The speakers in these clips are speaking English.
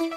What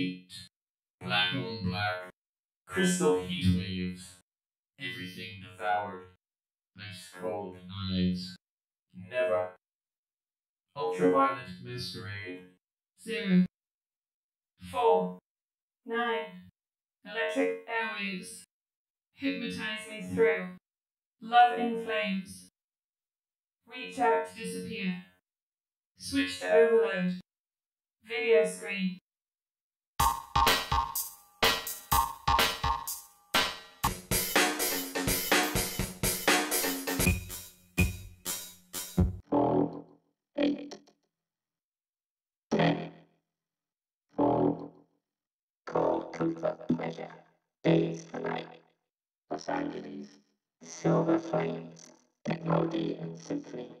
is black on black, crystal heat waves, everything devoured, nice cold eyes, never, ultraviolet masquerade, 0, 4, 9, electric airwaves, hypnotize me through, love in flames, reach out to disappear, switch to overload, video screen. Comfort, pleasure, days for night, Los Angeles, silver flames, technology and symphony.